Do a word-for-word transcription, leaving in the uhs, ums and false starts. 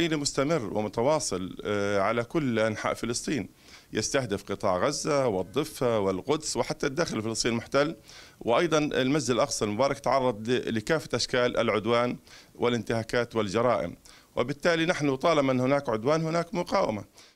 مستمر ومتواصل على كل أنحاء فلسطين، يستهدف قطاع غزة والضفة والقدس وحتى الداخل الفلسطيني المحتل، وأيضا المسجد الأقصى المبارك تعرض لكافة أشكال العدوان والانتهاكات والجرائم، وبالتالي نحن طالما هناك عدوان هناك مقاومة.